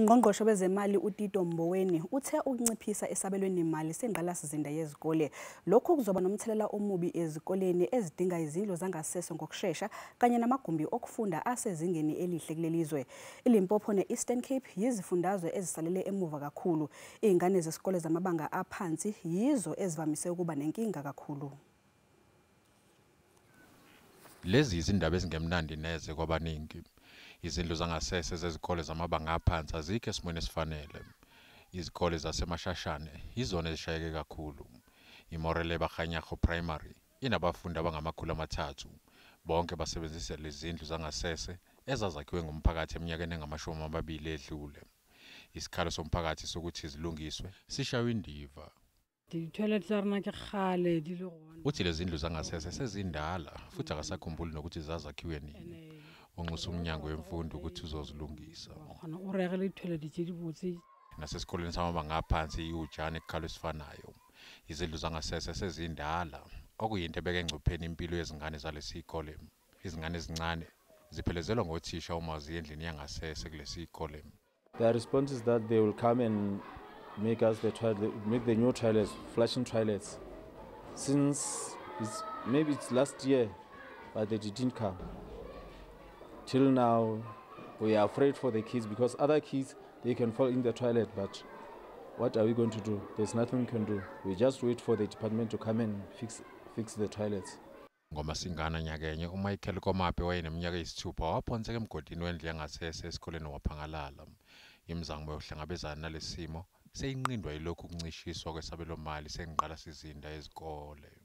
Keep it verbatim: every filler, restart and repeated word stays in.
Ungqongqoshe bezemali uTito Mboweni uthe ukunciphisa esabelweni imali sengqalasizinda yezikole lokho kuzoba nomthelela omubi ezikoleni ezidinga izindlu zangasese ngokushesha kanye namagumbi okufunda asezingeni elihle kulelizwe. ILimpopo ne-Eastern Cape yizifundazwe ezisalele emuva kakhulu. Izingane zesikole zamabanga aphansi yizo ezivamise ukuba nenkinga kakhulu. Lezi izindaba ezingemnandi neze kwabaningi. Izindlu zangasese zezikole zamabanga aphansi azikho esimweni esifanele. Izikole zasemashashane izona ezishayeke kakhulu. IMorele Bakhanyaho Primary inabafundi abangamakhulu amathathu. Bonke basebenzisa lezi zindlu zangasese ezazakhiwe ngumphakathi eminyakeni engamashumi amabili edlule. Isikhalo somphakathi sokuthi zilungiswe sishawe indiva. Uthi lezi zindlu zangasese sezindala futhi akasakhumbuli nokuthi zazakhiwe nini. Unqusumnyango wemfundo ukuthi uzozilungisa. Nasesikoleni samabanga aphansi ujani ikhalo esifanayo. Izindlu zangasese sezindala okuyinto ebeka engcupheni impilo yezingane zalesikole. Izingane ezincane ziphelezelwa ngothisha uma ziya endlini yangasese kulesikole. The response is that they will come and make us the trial, make the new toilets, flashing toilets. Since it's, maybe it's last year, but they didn't come. Till now, we are afraid for the kids because other kids, they can fall in the toilet, but what are we going to do? There's nothing we can do. We just wait for the department to come and fix, fix the toilets. Ngomasingana nyakenye uMichael Komape wayeneminyaka eyisithupha waphonseka emgodini wendlu yangasese esikoleni waphangalala. Imizamo yokuhlangabezana nalesimo seyinqindwa yilokhu ukuncishiswa kwesabelomali sengqalasizinda yezikole.